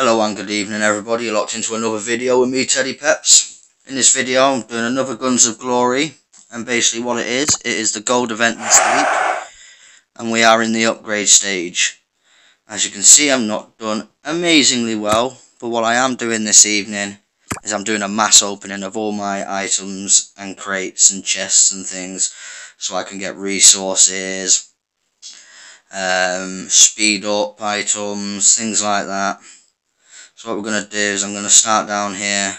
Hello and good evening everybody, you're locked into another video with me, Teddy Peps. In this video I'm doing another Guns of Glory, and basically what it is the gold event this week, and we are in the upgrade stage. As you can see, I'm not done amazingly well, but what I am doing this evening is I'm doing a mass opening of all my items and crates and chests and things, so I can get resources, speed up items, things like that. So what we're going to do is I'm going to start down here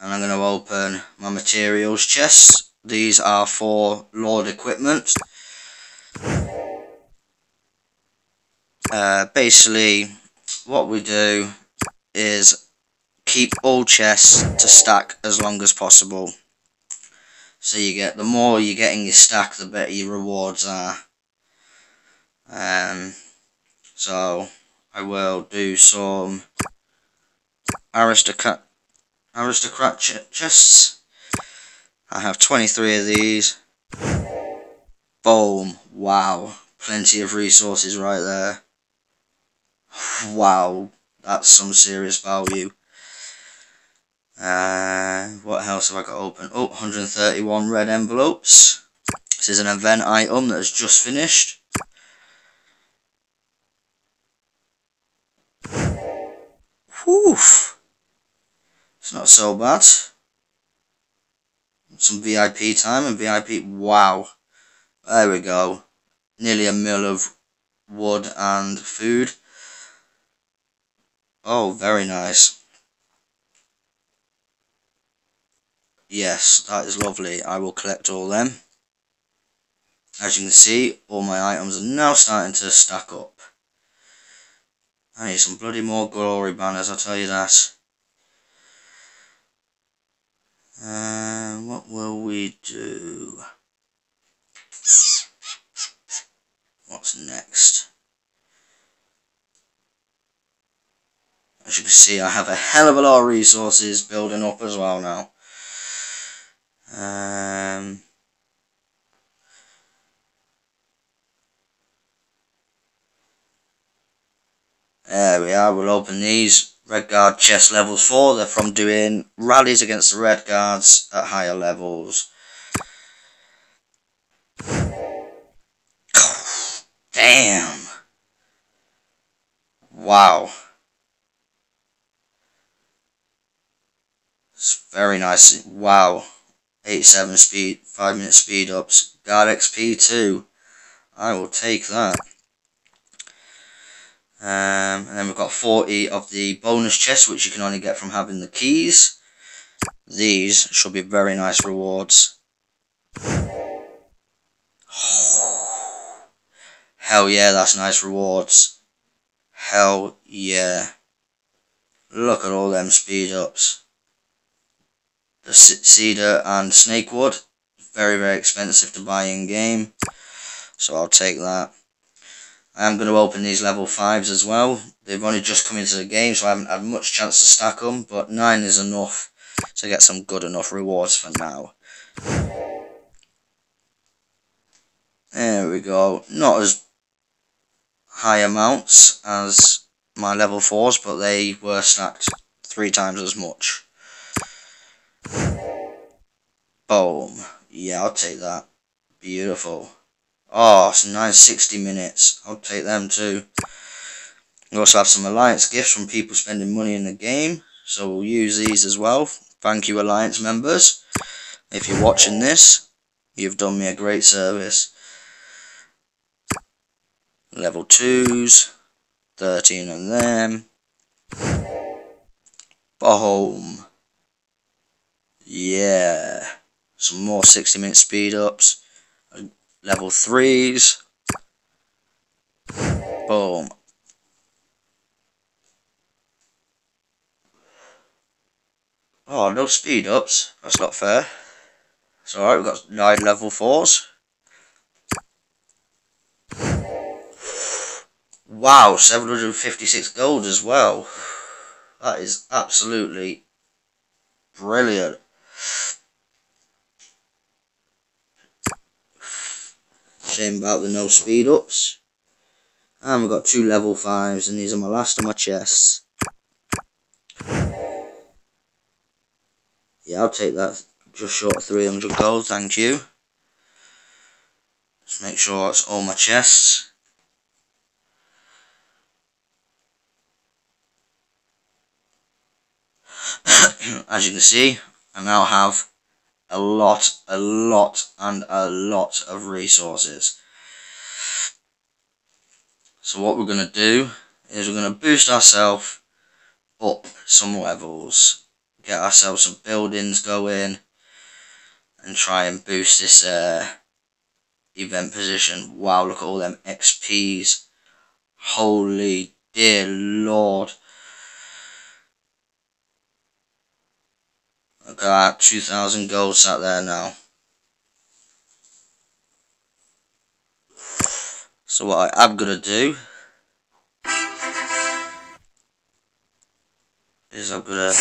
and I'm going to open my materials chests. These are for Lord equipment. Basically what we do is keep all chests to stack as long as possible. So you get, the more you get in your stack, the better your rewards are. So I will do some Aristocrat chests. I have 23 of these. Boom. Wow. Plenty of resources right there. Wow. That's some serious value. What else have I got open? Oh, 131 red envelopes. This is an event item that has just finished. Woof. It's not so bad. Some VIP time and VIP. Wow. There we go. Nearly a mil of wood and food. Oh, very nice. Yes, that is lovely. I will collect all them. As you can see, all my items are now starting to stack up. I need some bloody more glory banners, I'll tell you that. What will we do? What's next? As you can see, I have a hell of a lot of resources building up as well now. There we are, we'll open these Red Guard chest level 4, they're from doing rallies against the Red Guards at higher levels. Damn! Wow. It's very nice, wow. 87 speed, 5 minute speed ups, Guard XP 2, I will take that. And then we've got 40 of the bonus chests, which you can only get from having the keys. These should be very nice rewards. Oh, hell yeah, that's nice rewards. Hell yeah. Look at all them speed ups. The cedar and snakewood. Very, very expensive to buy in game. So I'll take that. I am going to open these level 5s as well. They've only just come into the game, so I haven't had much chance to stack them, but 9 is enough to get some good enough rewards for now. There we go. Not as high amounts as my level 4s, but they were stacked 3 times as much. Boom. Yeah, I'll take that. Beautiful. Oh, it's 960 minutes. I'll take them too. We also have some Alliance gifts from people spending money in the game, so we'll use these as well. Thank you, Alliance members. If you're watching this, you've done me a great service. Level 2s, 13 of them. Boom. Yeah. Some more 60-minute speed-ups. Level 3s. Boom. Oh, no speed ups. That's not fair. It's alright, we've got 9 level 4s. Wow, 756 gold as well. That is absolutely brilliant. Shame about the no speed ups. And we've got 2 level 5s, and these are my last of my chests. Yeah, I'll take that. Just short of 300 gold, thank you. Just make sure that's all my chests. As you can see, I now have a lot of resources. So what we're going to do is we're going to boost ourselves up some levels, get ourselves some buildings going, and try and boost this event position. Wow, look at all them XPs. Holy dear lord. Look at that, 2,000 gold sat there now. So what I'm going to do is I'm going to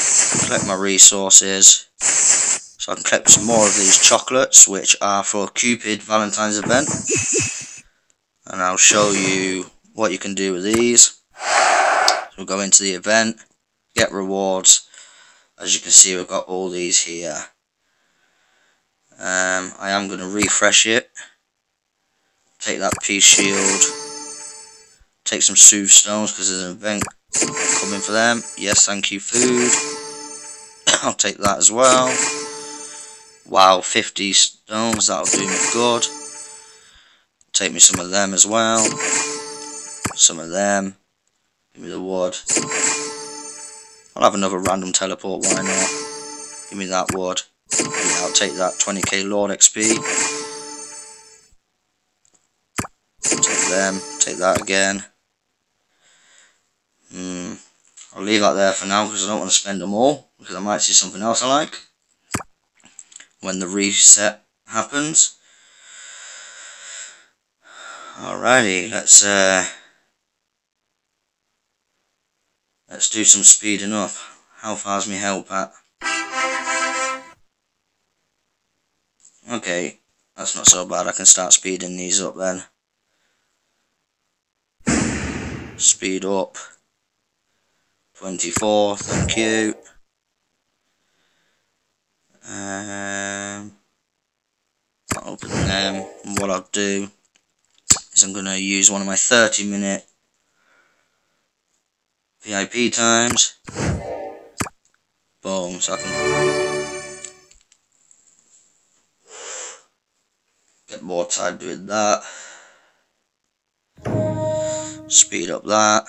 collect my resources so I can collect some more of these chocolates, which are for Cupid Valentine's event. And I'll show you what you can do with these. So we'll go into the event, get rewards. As you can see, we've got all these here. I am going to refresh it. Take that peace shield. Take some soothe stones because there's an event coming for them. Yes, thank you, food. I'll take that as well. Wow, 50 stones, that'll do me good. Take me some of them as well. Some of them. Give me the wood. I'll have another random teleport, why not? Give me that wood. Yeah, I'll take that 20k Lord XP. Take them, take that again. I'll leave that there for now because I don't want to spend them all, because I might see something else I like when the reset happens. Alrighty, let's do some speeding up. How far's me help at? Okay, that's not so bad. I can start speeding these up then. Speed up 24, thank you. I'll open them, and what I'll do is I'm going to use one of my 30-minute VIP times. Boom, so I can get more time doing that. Speed up that.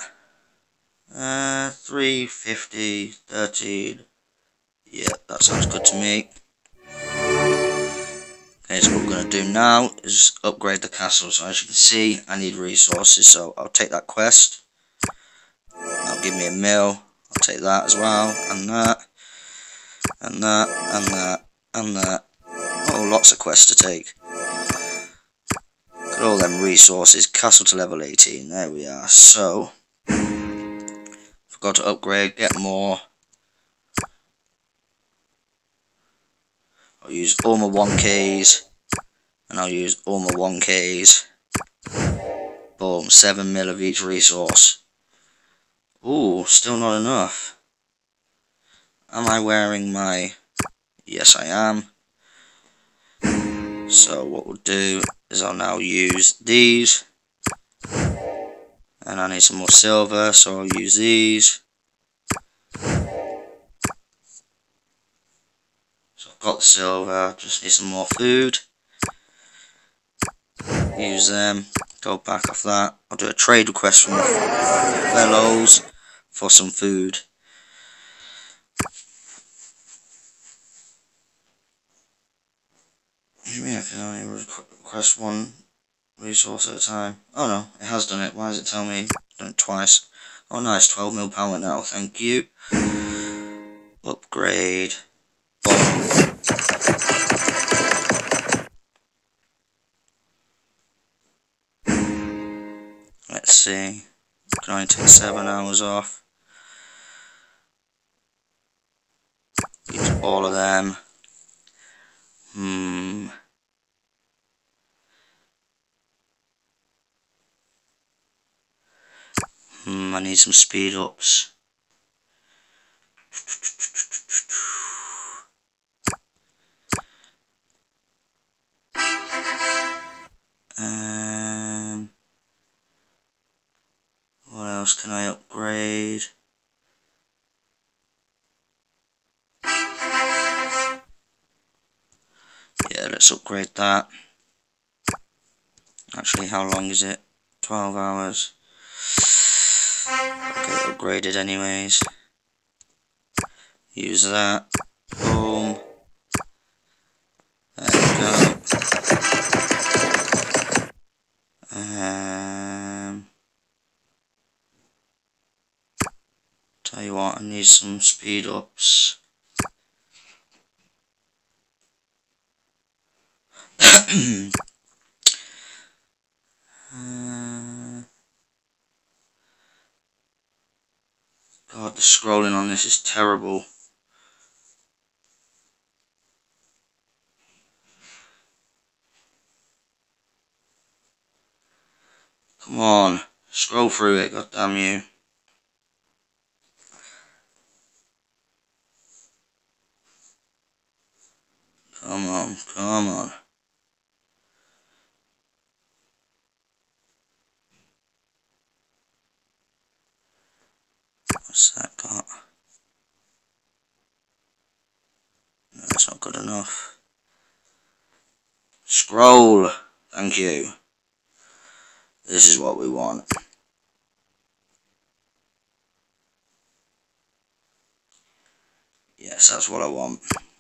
350, 13. Yeah, that sounds good to me. Okay, so what we're going to do now is upgrade the castle. So as you can see, I need resources. So I'll take that quest. That'll give me a mill. I'll take that as well. And that. And that. And that. And that. Oh, lots of quests to take. All them resources, castle to level 18, there we are. So forgot to upgrade, get more. I'll use all my 1Ks and I'll use all my 1Ks. Boom, 7 mil of each resource. Ooh, still not enough. Am I wearing my... yes I am. So what we'll do is I'll now use these, and I need some more silver, so I'll use these. So I've got the silver, just need some more food. Use them, go back off that. I'll do a trade request from my fellows for some food. What do you mean I can only request one resource at a time? Oh no, it has done it. Why does it tell me? Done it twice. Oh nice, 12 mil power now, thank you. Upgrade. Boom. Let's see. Can I take 7 hours off? Use all of them. I need some speed ups. What else can I upgrade? Yeah, let's upgrade that. Actually, how long is it? 12 hours. Okay, upgraded anyways. Use that. Boom. There we go. Tell you what, I need some speed ups. God, the scrolling on this is terrible. Come on, scroll through it, god damn you. Come on, come on. What's that got? No, that's not good enough. Scroll! Thank you. This is what we want. Yes, that's what I want.